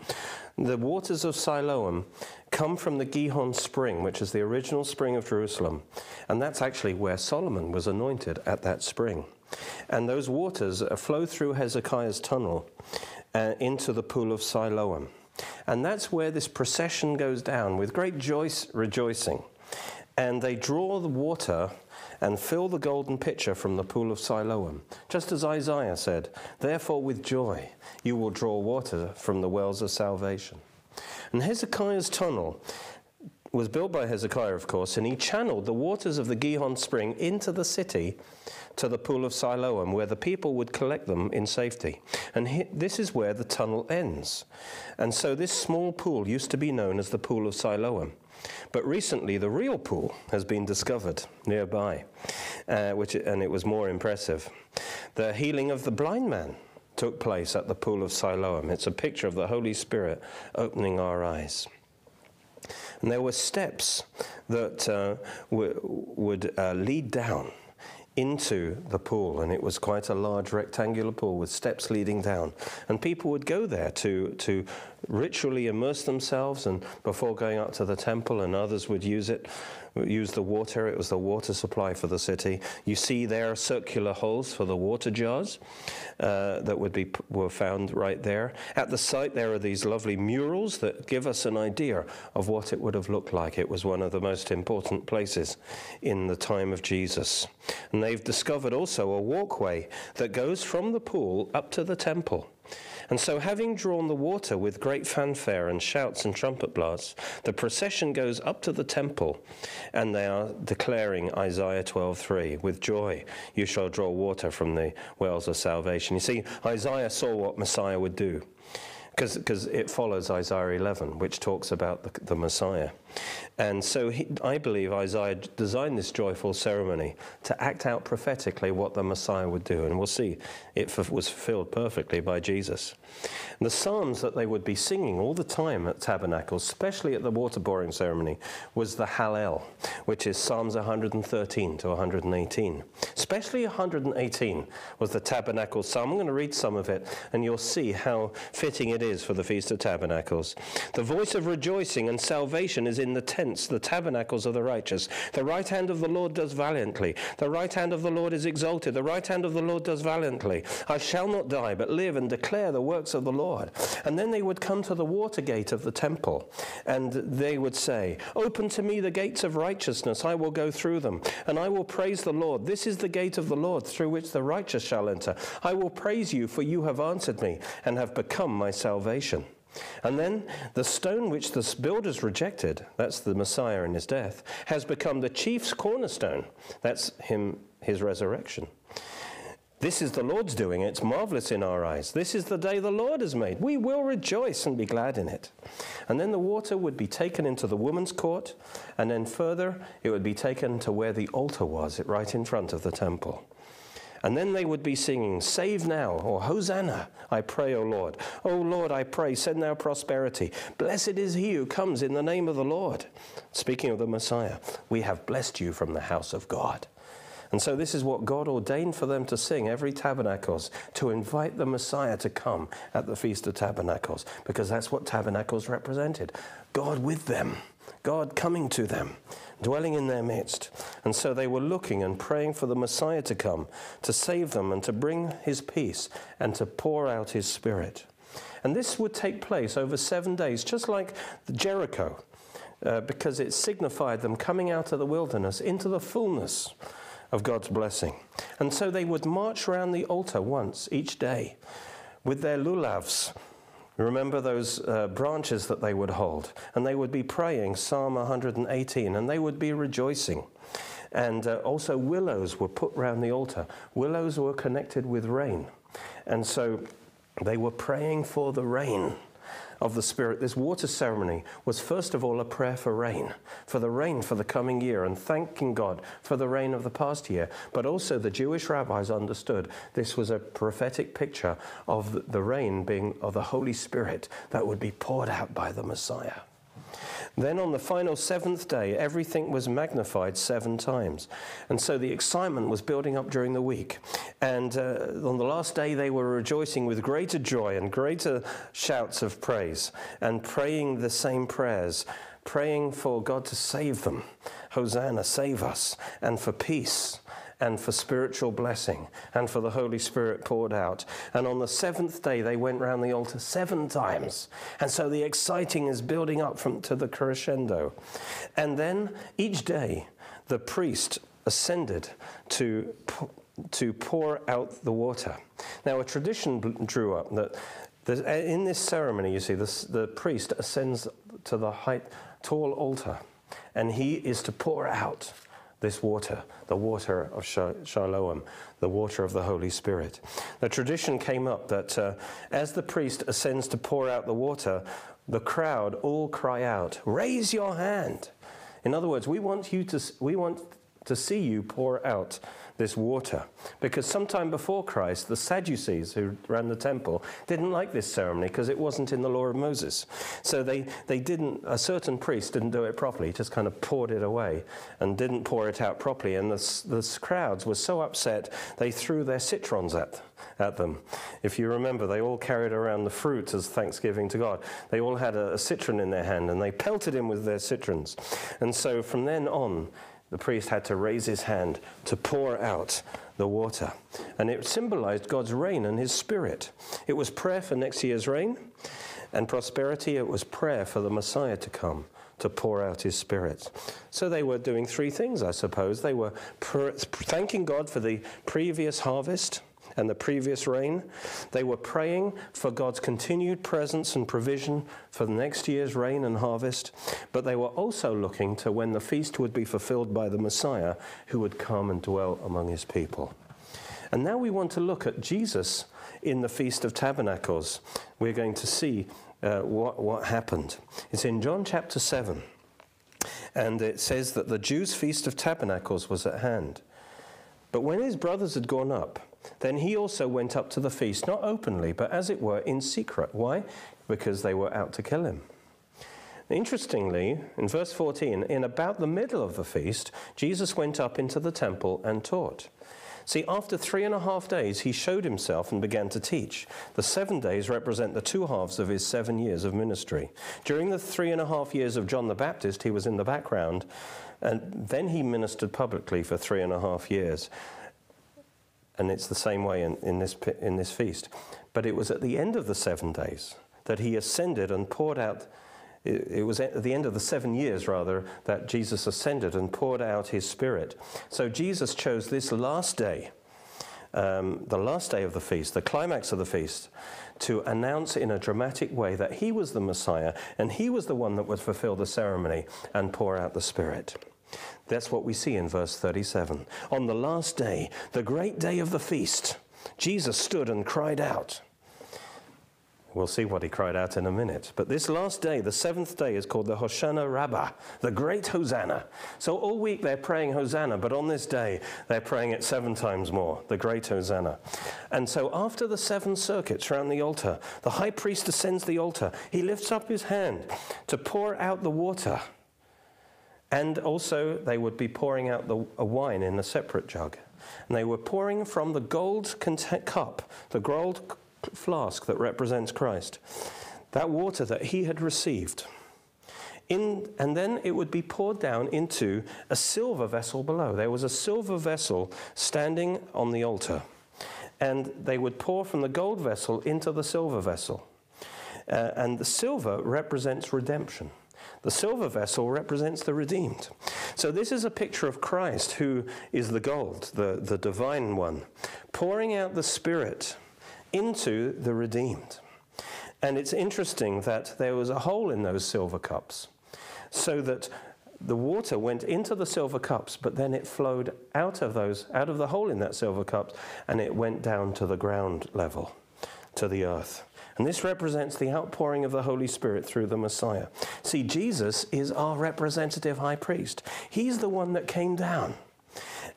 The waters of Siloam come from the Gihon Spring, which is the original spring of Jerusalem. And that's actually where Solomon was anointed, at that spring. And those waters flow through Hezekiah's tunnel uh, into the Pool of Siloam. And that's where this procession goes down with great joy, rejoicing. And they draw the water and fill the golden pitcher from the Pool of Siloam, just as Isaiah said, therefore with joy you will draw water from the wells of salvation. And Hezekiah's tunnel was built by Hezekiah, of course, and he channeled the waters of the Gihon Spring into the city to the Pool of Siloam, where the people would collect them in safety. And he, this is where the tunnel ends. And so this small pool used to be known as the Pool of Siloam. But recently, the real pool has been discovered nearby, uh, which, and it was more impressive. The healing of the blind man took place at the Pool of Siloam. It's a picture of the Holy Spirit opening our eyes. And there were steps that uh, w would uh, lead down into the pool, and it was quite a large rectangular pool with steps leading down. And people would go there to, to ritually immerse themselves, and before going up to the temple, and others would use it, use the water. It was the water supply for the city. You see there are circular holes for the water jars uh, that would be, were found right there. At the site there are these lovely murals that give us an idea of what it would have looked like. It was one of the most important places in the time of Jesus. And they've discovered also a walkway that goes from the pool up to the temple. And so having drawn the water with great fanfare and shouts and trumpet blasts, the procession goes up to the temple, and they are declaring Isaiah twelve three, with joy you shall draw water from the wells of salvation. You see, Isaiah saw what Messiah would do, because it follows Isaiah eleven, which talks about the, the Messiah. And so he, I believe Isaiah designed this joyful ceremony to act out prophetically what the Messiah would do. And we'll see it was fulfilled perfectly by Jesus. And the psalms that they would be singing all the time at Tabernacles, especially at the water-boring ceremony, was the Hallel, which is Psalms one hundred thirteen to one hundred eighteen. Especially one hundred eighteen was the Tabernacle Psalm. I'm going to read some of it, and you'll see how fitting it is for the Feast of Tabernacles. The voice of rejoicing and salvation is in the tents, the tabernacles of the righteous. The right hand of the Lord does valiantly. The right hand of the Lord is exalted. The right hand of the Lord does valiantly. I shall not die, but live and declare the works of the Lord. And then they would come to the water gate of the temple, and they would say, open to me the gates of righteousness. I will go through them, and I will praise the Lord. This is the gate of the Lord through which the righteous shall enter. I will praise you, for you have answered me and have become my salvation. Salvation. And then the stone which the builders rejected, that's the Messiah in his death, has become the chief's cornerstone. That's him, his resurrection. This is the Lord's doing. It's marvelous in our eyes. This is the day the Lord has made. We will rejoice and be glad in it. And then the water would be taken into the woman's court, and then further it would be taken to where the altar was, right in front of the temple. And then they would be singing, save now, or Hosanna, I pray, O Lord. O Lord, I pray, send now prosperity. Blessed is he who comes in the name of the Lord. Speaking of the Messiah, we have blessed you from the house of God. And so this is what God ordained for them to sing every Tabernacles, to invite the Messiah to come at the Feast of Tabernacles, because that's what Tabernacles represented. God with them, God coming to them, dwelling in their midst. And so they were looking and praying for the Messiah to come, to save them and to bring his peace and to pour out his Spirit. And this would take place over seven days, just like Jericho, uh, because it signified them coming out of the wilderness into the fullness of God's blessing. And so they would march around the altar once each day with their lulavs. Remember those uh, branches that they would hold, and they would be praying Psalm one hundred eighteen, and they would be rejoicing. And uh, also willows were put round the altar. Willows were connected with rain, and so they were praying for the rain of the Spirit. This water ceremony was first of all a prayer for rain, for the rain for the coming year, and thanking God for the rain of the past year. But also the Jewish rabbis understood this was a prophetic picture of the rain being of the Holy Spirit that would be poured out by the Messiah. Then on the final seventh day, everything was magnified seven times. And so the excitement was building up during the week. And uh, on the last day, they were rejoicing with greater joy and greater shouts of praise, and praying the same prayers, praying for God to save them. Hosanna, save us, and for peace, and for spiritual blessing, and for the Holy Spirit poured out. And on the seventh day, they went round the altar seven times. And so the exciting is building up from, to the crescendo. And then each day, the priest ascended to, to pour out the water. Now, a tradition drew up that in this ceremony, you see, the, the priest ascends to the height, tall altar, and he is to pour out this water, the water of Siloam, the water of the Holy Spirit. The tradition came up that uh, as the priest ascends to pour out the water, the crowd all cry out, "Raise your hand!" In other words, we want you to we want to see you pour out this water, because sometime before Christ, the Sadducees who ran the temple didn't like this ceremony because it wasn't in the law of Moses. So they they didn't. A certain priest didn't do it properly; just kind of poured it away and didn't pour it out properly. And the the crowds were so upset they threw their citrons at at them. If you remember, they all carried around the fruit as thanksgiving to God. They all had a, a citron in their hand, and they pelted him with their citrons. And so from then on, the priest had to raise his hand to pour out the water. And it symbolized God's reign and his spirit. It was prayer for next year's reign and prosperity. It was prayer for the Messiah to come to pour out his spirit. So they were doing three things, I suppose. They were pr- thanking God for the previous harvest and the previous rain. They were praying for God's continued presence and provision for the next year's rain and harvest, but they were also looking to when the feast would be fulfilled by the Messiah who would come and dwell among his people. And now we want to look at Jesus in the Feast of Tabernacles. We're going to see uh, what, what happened. It's in John chapter seven, and it says that the Jews' Feast of Tabernacles was at hand. But when his brothers had gone up, then he also went up to the feast, not openly, but as it were, in secret. Why? Because they were out to kill him. Interestingly, in verse fourteen, in about the middle of the feast, Jesus went up into the temple and taught. See, after three and a half days, he showed himself and began to teach. The seven days represent the two halves of his seven years of ministry. During the three and a half years of John the Baptist, he was in the background, and then he ministered publicly for three and a half years. And it's the same way in, in, this, in this feast. But it was at the end of the seven days that he ascended and poured out, it, it was at the end of the seven years, rather, that Jesus ascended and poured out his spirit. So Jesus chose this last day, um, the last day of the feast, the climax of the feast, to announce in a dramatic way that he was the Messiah and he was the one that would fulfill the ceremony and pour out the spirit. That's what we see in verse thirty-seven. On the last day, the great day of the feast, Jesus stood and cried out. We'll see what he cried out in a minute. But this last day, the seventh day, is called the Hoshana Rabbah, the great Hosanna. So all week they're praying Hosanna, but on this day they're praying it seven times more, the great Hosanna. And so after the seven circuits round the altar, the high priest ascends the altar. He lifts up his hand to pour out the water. And also they would be pouring out the, a wine in a separate jug. And they were pouring from the gold cont- cup, the gold flask that represents Christ, that water that he had received. In, and then it would be poured down into a silver vessel below. There was a silver vessel standing on the altar. And they would pour from the gold vessel into the silver vessel. Uh, and the silver represents redemption. The silver vessel represents the redeemed. So this is a picture of Christ, who is the gold, the, the divine one, pouring out the Spirit into the redeemed. And it's interesting that there was a hole in those silver cups, so that the water went into the silver cups, but then it flowed out of those, out of the hole in that silver cups, and it went down to the ground level, to the earth. And this represents the outpouring of the Holy Spirit through the Messiah. See, Jesus is our representative high priest. He's the one that came down.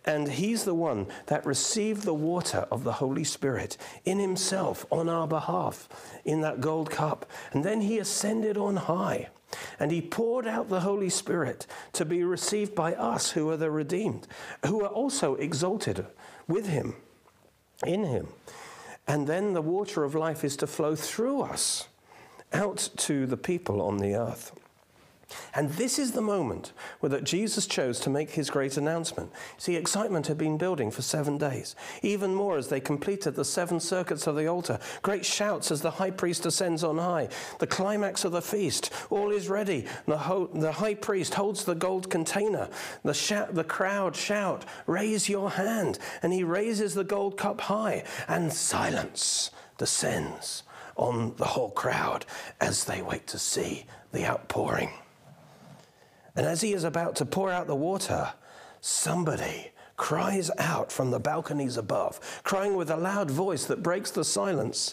And he's the one that received the water of the Holy Spirit in himself on our behalf in that gold cup. And then he ascended on high. And he poured out the Holy Spirit to be received by us who are the redeemed, who are also exalted with him, in him. And then the water of life is to flow through us out to the people on the earth. And this is the moment where that Jesus chose to make his great announcement. See, excitement had been building for seven days, even more as they completed the seven circuits of the altar. Great shouts as the high priest ascends on high. The climax of the feast, all is ready. The, whole, the high priest holds the gold container. The, shout, the crowd shout, raise your hand. And he raises the gold cup high, and silence descends on the whole crowd as they wait to see the outpouring. And as he is about to pour out the water, somebody cries out from the balconies above, crying with a loud voice that breaks the silence.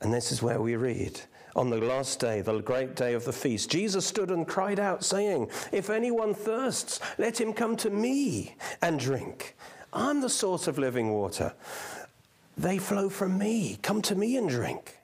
And this is where we read, on the last day, the great day of the feast, Jesus stood and cried out, saying, if anyone thirsts, let him come to me and drink. I'm the source of living water. They flow from me. Come to me and drink.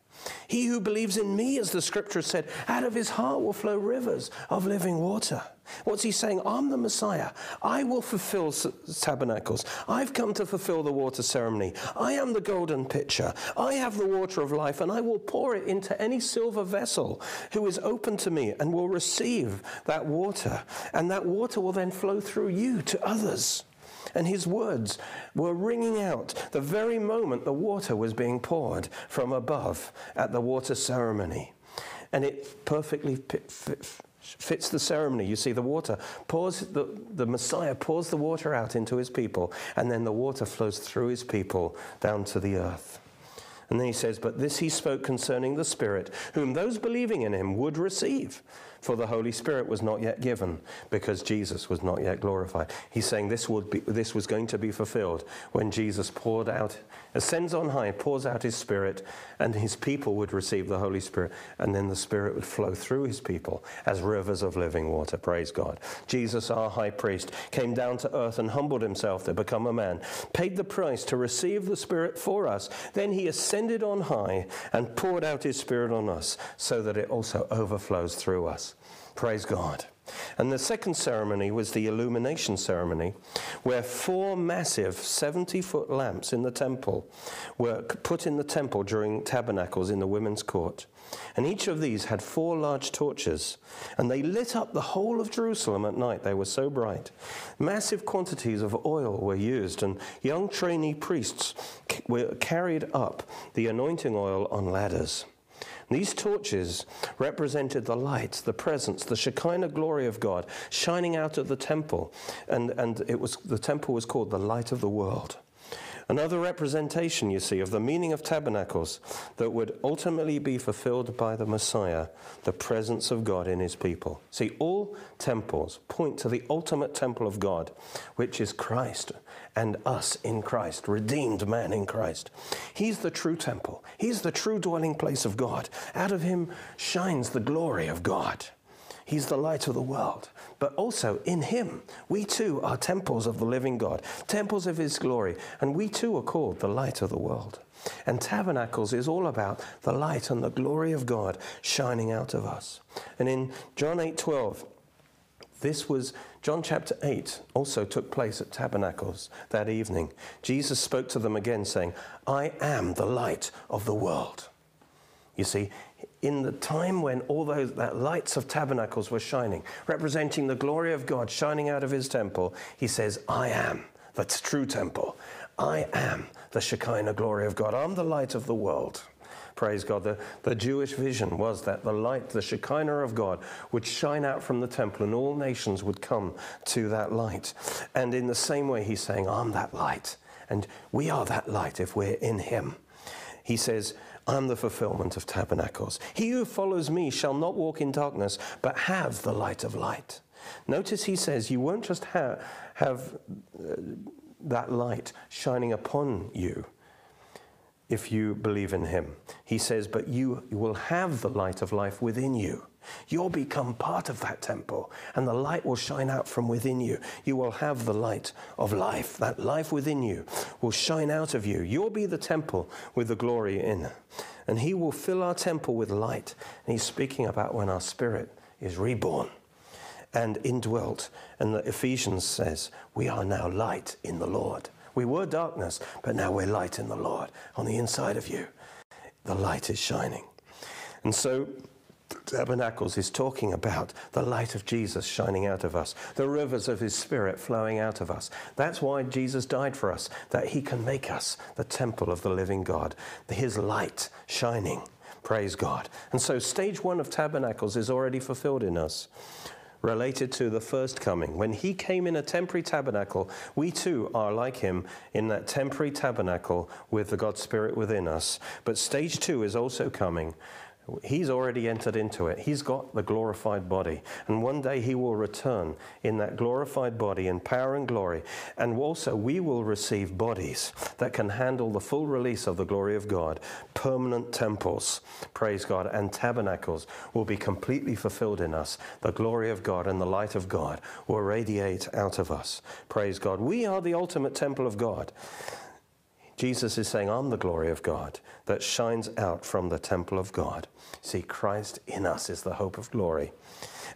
He who believes in me, as the scripture said, out of his heart will flow rivers of living water. What's he saying? I'm the Messiah. I will fulfill tabernacles. I've come to fulfill the water ceremony. I am the golden pitcher. I have the water of life, and I will pour it into any silver vessel who is open to me and will receive that water. And that water will then flow through you to others. And his words were ringing out the very moment the water was being poured from above at the water ceremony. And it perfectly fits the ceremony. You see, the water pours, the, the Messiah pours the water out into his people, and then the water flows through his people down to the earth. And then he says, but this he spoke concerning the Spirit, whom those believing in him would receive. For the Holy Spirit was not yet given, because Jesus was not yet glorified. He's saying this, would be, this was going to be fulfilled when Jesus poured out, ascends on high, pours out his Spirit, and his people would receive the Holy Spirit, and then the Spirit would flow through his people as rivers of living water. Praise God. Jesus, our high priest, came down to earth and humbled himself to become a man, paid the price to receive the Spirit for us. Then he ascended on high and poured out his Spirit on us, so that it also overflows through us. Praise God. And the second ceremony was the illumination ceremony, where four massive seventy-foot lamps in the temple were put in the temple during tabernacles in the women's court. And each of these had four large torches, and they lit up the whole of Jerusalem at night. They were so bright. Massive quantities of oil were used, and young trainee priests carried up the anointing oil on ladders. These torches represented the light, the presence, the Shekinah glory of God shining out of the temple. And, and it was, the temple was called the light of the world. Another representation, you see, of the meaning of tabernacles that would ultimately be fulfilled by the Messiah, the presence of God in his people. See, all temples point to the ultimate temple of God, which is Christ and us in Christ, redeemed man in Christ. He's the true temple. He's the true dwelling place of God. Out of him shines the glory of God. He's the light of the world, but also in him, we too are temples of the living God, temples of his glory, and we too are called the light of the world. And tabernacles is all about the light and the glory of God shining out of us. And in John eight twelve, this was, John chapter eight also took place at tabernacles that evening. Jesus spoke to them again saying, I am the light of the world. You see, in the time when all those that lights of tabernacles were shining, representing the glory of God shining out of his temple, he says, I am the true temple. I am the Shekinah glory of God. I'm the light of the world. Praise God. The, the Jewish vision was that the light, the Shekinah of God, would shine out from the temple and all nations would come to that light. And in the same way, he's saying, I'm that light. And we are that light if we're in him. He says, I'm the fulfillment of tabernacles. He who follows me shall not walk in darkness, but have the light of light. Notice he says you won't just ha have uh, that light shining upon you if you believe in him. He says, but you will have the light of life within you. You'll become part of that temple, and the light will shine out from within you. You will have the light of life. That life within you will shine out of you. You'll be the temple with the glory in. And he will fill our temple with light. And he's speaking about when our spirit is reborn and indwelt. And the Ephesians says, we are now light in the Lord. We were darkness, but now we're light in the Lord. On the inside of you, the light is shining. And so Tabernacles is talking about the light of Jesus shining out of us, the rivers of his Spirit flowing out of us. That's why Jesus died for us, that he can make us the temple of the living God, his light shining. Praise God. And so stage one of Tabernacles is already fulfilled in us, related to the first coming. When he came in a temporary tabernacle, we too are like him in that temporary tabernacle with the God Spirit within us. But stage two is also coming. He's already entered into it. He's got the glorified body. And one day he will return in that glorified body in power and glory. And also we will receive bodies that can handle the full release of the glory of God. Permanent temples, praise God, and tabernacles will be completely fulfilled in us. The glory of God and the light of God will radiate out of us. Praise God. We are the ultimate temple of God. Jesus is saying, I'm the glory of God that shines out from the temple of God. See, Christ in us is the hope of glory.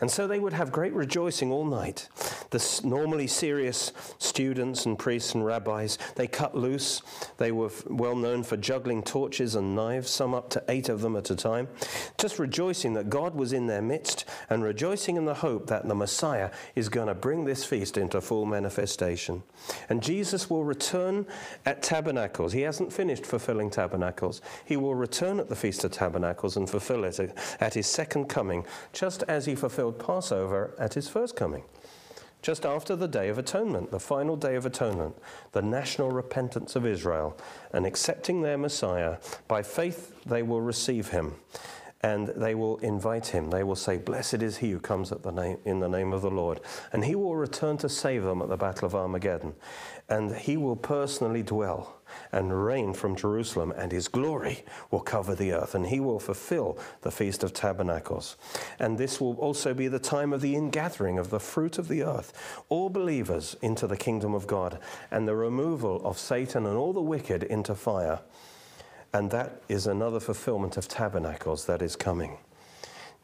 And so they would have great rejoicing all night. The normally serious students and priests and rabbis, they cut loose. They were well known for juggling torches and knives, some up to eight of them at a time, just rejoicing that God was in their midst and rejoicing in the hope that the Messiah is going to bring this feast into full manifestation. And Jesus will return at Tabernacles. He hasn't finished fulfilling Tabernacles. He will return at the Feast of Tabernacles and fulfill it at his second coming, just as he fulfilled Passover at his first coming, just after the Day of Atonement, the final Day of Atonement, the national repentance of Israel, and accepting their Messiah. By faith they will receive him, and they will invite him. They will say, blessed is he who comes at the name, in the name of the Lord. And he will return to save them at the Battle of Armageddon. And he will personally dwell and reign from Jerusalem, and his glory will cover the earth. And he will fulfill the Feast of Tabernacles. And this will also be the time of the ingathering of the fruit of the earth, all believers into the kingdom of God, and the removal of Satan and all the wicked into fire. And that is another fulfillment of Tabernacles that is coming.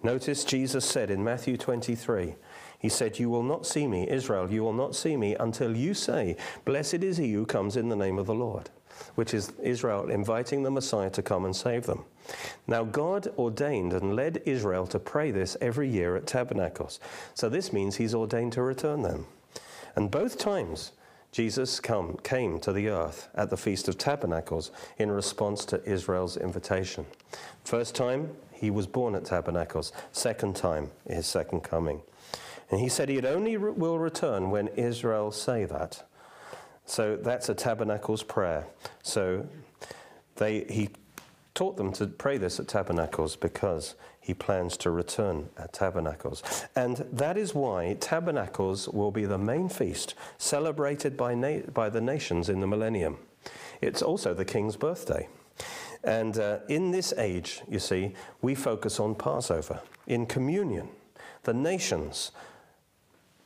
Notice Jesus said in Matthew twenty-three, he said, you will not see me, Israel, you will not see me until you say, blessed is he who comes in the name of the Lord, which is Israel inviting the Messiah to come and save them. Now God ordained and led Israel to pray this every year at Tabernacles. So this means he's ordained to return them. And both times, Jesus come, came to the earth at the Feast of Tabernacles in response to Israel's invitation. First time, he was born at Tabernacles. Second time, his second coming. And he said he only re- will return when Israel say that. So that's a Tabernacles prayer. So they, he taught them to pray this at Tabernacles because he plans to return at Tabernacles. And that is why Tabernacles will be the main feast celebrated by, na- by the nations in the millennium. It's also the king's birthday. And uh, in this age, you see, we focus on Passover. In communion, the nations,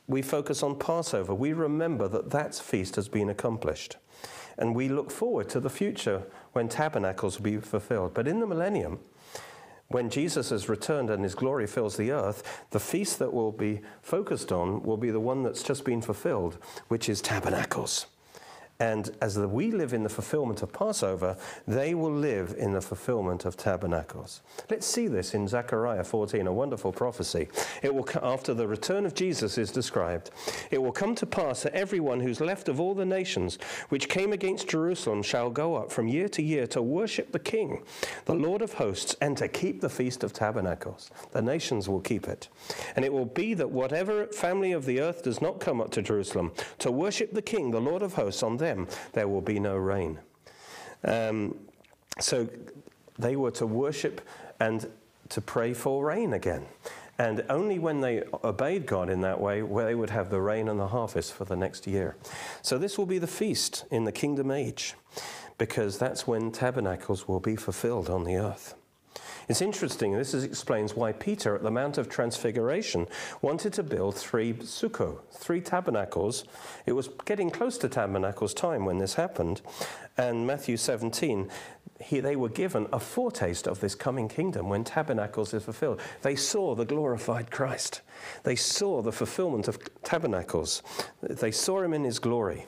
we focus on Passover. We remember that that feast has been accomplished. And we look forward to the future when Tabernacles will be fulfilled. But in the millennium, when Jesus has returned and his glory fills the earth, the feast that will be focused on will be the one that's just been fulfilled, which is Tabernacles. And as the, we live in the fulfillment of Passover, they will live in the fulfillment of Tabernacles. Let's see this in Zechariah fourteen, a wonderful prophecy. It will, after the return of Jesus is described, it will come to pass that everyone who's left of all the nations which came against Jerusalem shall go up from year to year to worship the King, the Lord of hosts, and to keep the Feast of Tabernacles. The nations will keep it. And it will be that whatever family of the earth does not come up to Jerusalem to worship the King, the Lord of hosts, on them there will be no rain. Um, so they were to worship and to pray for rain again. And only when they obeyed God in that way, where they would have the rain and the harvest for the next year. So this will be the feast in the kingdom age, because that's when Tabernacles will be fulfilled on the earth. It's interesting, this is, explains why Peter at the Mount of Transfiguration wanted to build three Sukkot, three tabernacles. It was getting close to Tabernacles time when this happened. And Matthew seventeen, he, they were given a foretaste of this coming kingdom when Tabernacles is fulfilled. They saw the glorified Christ. They saw the fulfillment of Tabernacles. They saw him in his glory.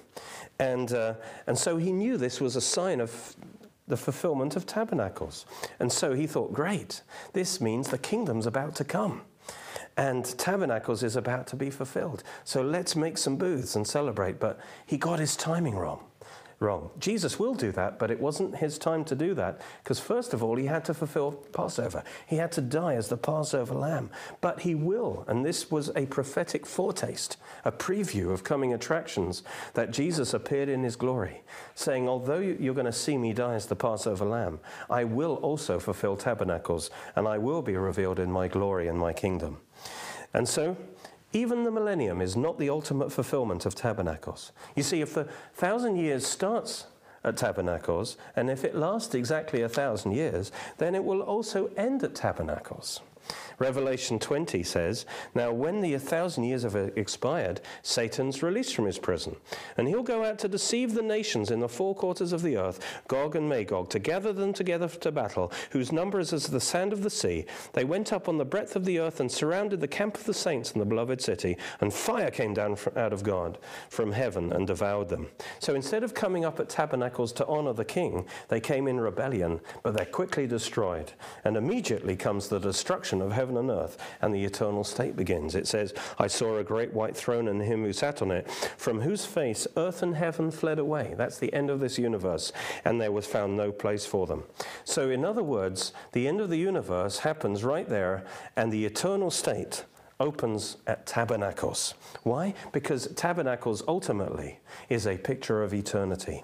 And, uh, and so he knew this was a sign of the fulfillment of tabernacles. And so he thought, great, this means the kingdom's about to come. And tabernacles is about to be fulfilled. So let's make some booths and celebrate. But he got his timing wrong. Wrong. Jesus will do that, but it wasn't his time to do that, because first of all, he had to fulfill Passover. He had to die as the Passover lamb. But he will, and this was a prophetic foretaste, a preview of coming attractions, that Jesus appeared in his glory, saying, although you're going to see me die as the Passover lamb, I will also fulfill tabernacles, and I will be revealed in my glory and my kingdom. And so, even the millennium is not the ultimate fulfillment of tabernacles. You see, if the thousand years starts at tabernacles, and if it lasts exactly a thousand years, then it will also end at tabernacles. Revelation twenty says, now when the thousand years have expired, Satan's released from his prison, and he'll go out to deceive the nations in the four quarters of the earth, Gog and Magog, to gather them together to battle, whose number is as the sand of the sea. They went up on the breadth of the earth and surrounded the camp of the saints in the beloved city, and fire came down from, out of God from heaven and devoured them. So instead of coming up at tabernacles to honor the king, they came in rebellion, but they're quickly destroyed, and immediately comes the destruction of heaven and earth, and the eternal state begins. It says, I saw a great white throne and him who sat on it, from whose face earth and heaven fled away. That's the end of this universe, and there was found no place for them. So in other words, the end of the universe happens right there, and the eternal state opens at tabernacles. Why? Because tabernacles ultimately is a picture of eternity.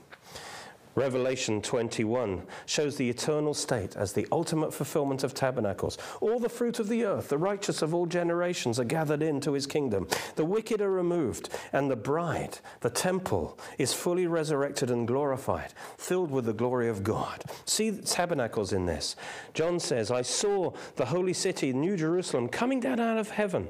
Revelation twenty-one shows the eternal state as the ultimate fulfillment of tabernacles. All the fruit of the earth, the righteous of all generations, are gathered into his kingdom. The wicked are removed, and the bride, the temple, is fully resurrected and glorified, filled with the glory of God. See the tabernacles in this. John says, I saw the holy city, New Jerusalem, coming down out of heaven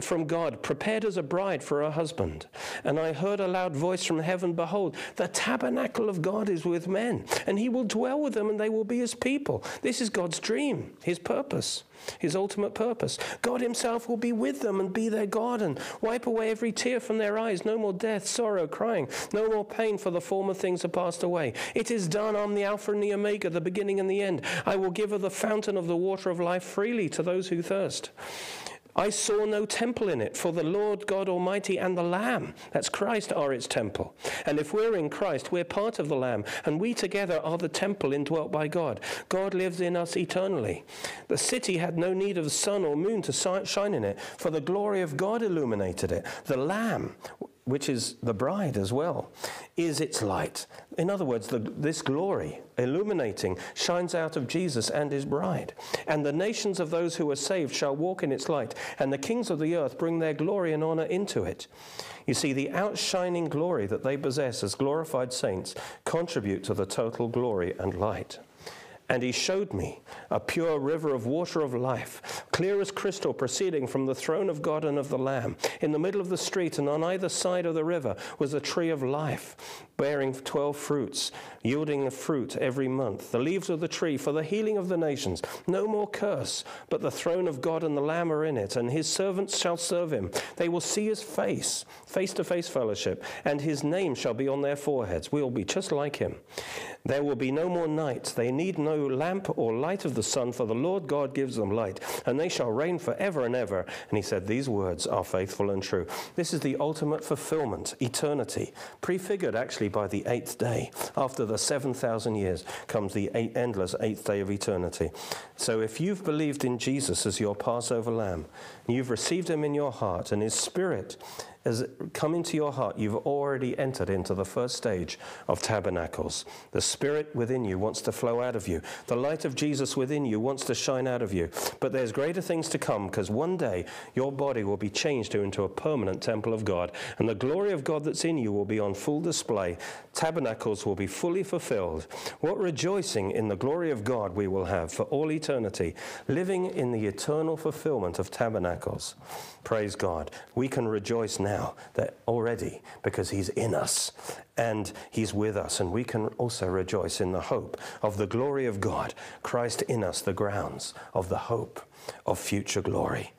from God, prepared as a bride for her husband. And I heard a loud voice from heaven, behold, the tabernacle of God is with men, and he will dwell with them, and they will be his people. This is God's dream, his purpose, his ultimate purpose. God himself will be with them and be their God, and wipe away every tear from their eyes. No more death, sorrow, crying, no more pain, for the former things are passed away. It is done. I'm the Alpha and the Omega, the beginning and the end. I will give her the fountain of the water of life freely to those who thirst. I saw no temple in it, for the Lord God Almighty and the Lamb, that's Christ, are its temple. And if we're in Christ, we're part of the Lamb, and we together are the temple indwelt by God. God lives in us eternally. The city had no need of the sun or moon to shine in it, for the glory of God illuminated it. The Lamb, which is the bride as well, is its light. In other words, the, this glory, illuminating, shines out of Jesus and his bride. And the nations of those who are saved shall walk in its light, and the kings of the earth bring their glory and honor into it. You see, the outshining glory that they possess as glorified saints contribute to the total glory and light. And he showed me a pure river of water of life, clear as crystal, proceeding from the throne of God and of the Lamb. In the middle of the street and on either side of the river was a tree of life, bearing twelve fruits, yielding a fruit every month. The leaves of the tree for the healing of the nations. No more curse, but the throne of God and the Lamb are in it, and his servants shall serve him. They will see his face, face-to-face fellowship, and his name shall be on their foreheads. We will be just like him. There will be no more night. They need no lamp or light of the sun, for the Lord God gives them light, and they shall reign forever and ever. And he said, these words are faithful and true. This is the ultimate fulfillment, eternity, prefigured actually by the eighth day. After the seven thousand years comes the eight, endless eighth day of eternity. So if you've believed in Jesus as your Passover lamb, you've received him in your heart, and his spirit has come into your heart, you've already entered into the first stage of tabernacles. The spirit within you wants to flow out of you. The light of Jesus within you wants to shine out of you. But there's greater things to come, because one day your body will be changed into a permanent temple of God, and the glory of God that's in you will be on full display. Tabernacles will be fully fulfilled. What rejoicing in the glory of God we will have for all eternity, living in the eternal fulfillment of tabernacles. Praise God. We can rejoice now. That already, because he's in us and he's with us, and we can also rejoice in the hope of the glory of God. Christ in us, the grounds of the hope of future glory.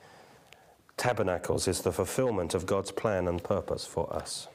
Tabernacles is the fulfillment of God's plan and purpose for us.